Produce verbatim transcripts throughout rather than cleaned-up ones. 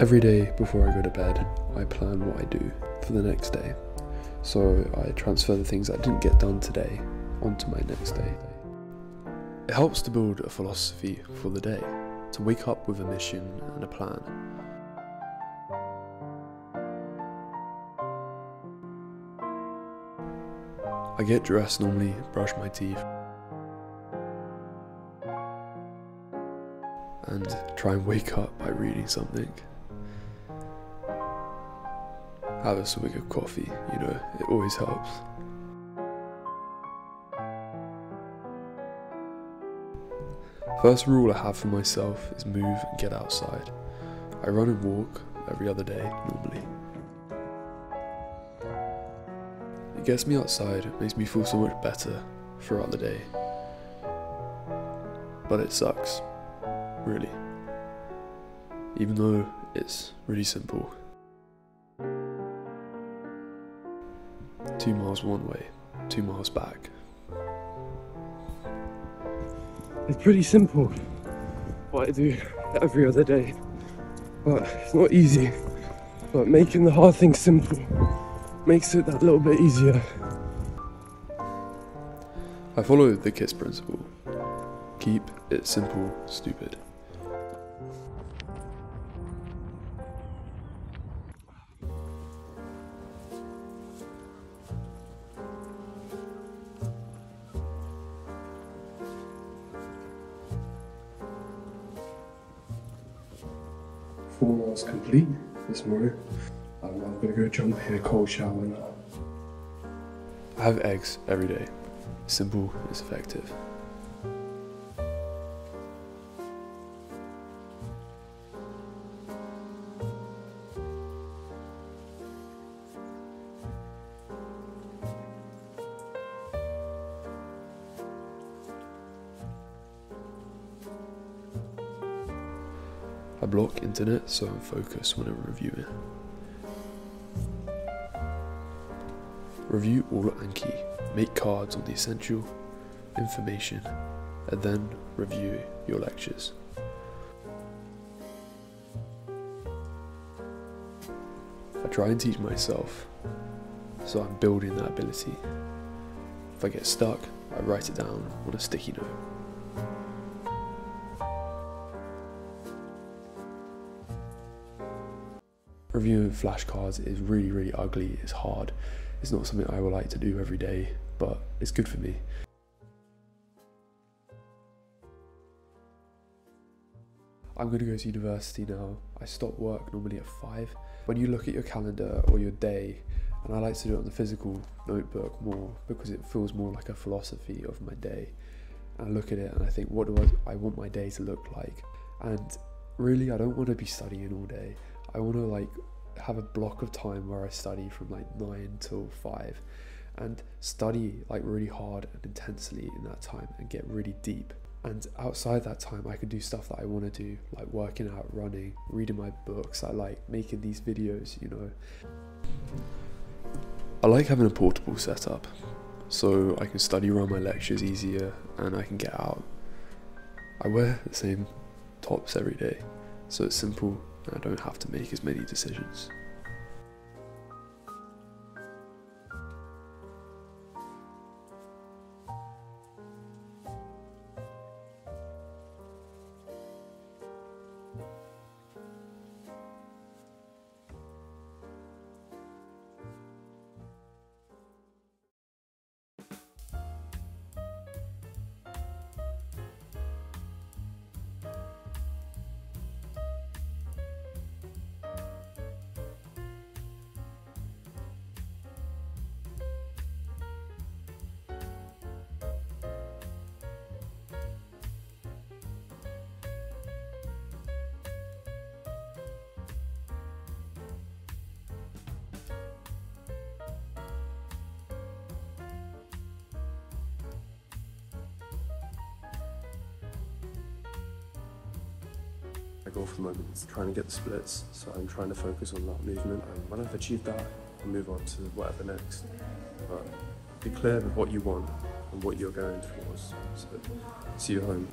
Every day before I go to bed, I plan what I do for the next day. So I transfer the things that didn't get done today onto my next day. It helps to build a philosophy for the day, to wake up with a mission and a plan. I get dressed normally, brush my teeth, and try and wake up by reading something. Have a swig of coffee, you know, it always helps. First rule I have for myself is move and get outside. I run and walk every other day normally. It gets me outside, it makes me feel so much better throughout the day. But it sucks, really. Even though it's really simple. Two miles one way, two miles back. It's pretty simple what I do every other day, but it's not easy. But making the hard things simple makes it that little bit easier. I follow the KISS principle. Keep it simple, stupid. Four miles complete this morning. I'm going to go jump in a cold shower now. I have eggs every day. Simple is effective. I block internet so I'm focused when I'm reviewing. Review all at Anki, make cards on the essential information, and then review your lectures. I try and teach myself, so I'm building that ability. If I get stuck, I write it down on a sticky note. Reviewing flashcards is really, really ugly, it's hard. It's not something I would like to do every day, but it's good for me. I'm going to go to university now. I stop work normally at five. When you look at your calendar or your day, and I like to do it on the physical notebook more because it feels more like a philosophy of my day. And I look at it and I think, what do I, I want my day to look like? And really, I don't want to be studying all day. I want to like have a block of time where I study from like nine till five and study like really hard and intensely in that time and get really deep. And outside that time, I could do stuff that I want to do, like working out, running, reading my books. I like making these videos, you know. I like having a portable setup so I can study around my lectures easier and I can get out. I wear the same tops every day, so it's simple. I don't have to make as many decisions. My goal for the moment is trying to get the splits, so I'm trying to focus on that movement, and when I've achieved that, I'll move on to whatever next. But be clear with what you want and what you're going towards. So, see you home.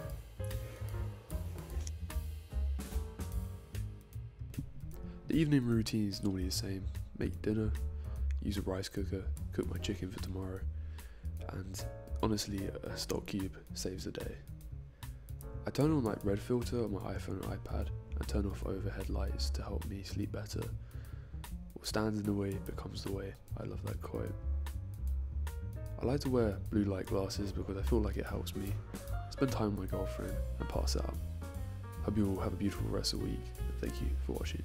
The evening routine is normally the same: make dinner, use a rice cooker, cook my chicken for tomorrow, and honestly a stock cube saves the day. I turn on light red filter on my iPhone and iPad and turn off overhead lights to help me sleep better. What stands in the way becomes the way, I love that quote. I like to wear blue light glasses because I feel like it helps me spend time with my girlfriend and pass out. Hope you all have a beautiful rest of the week, and thank you for watching.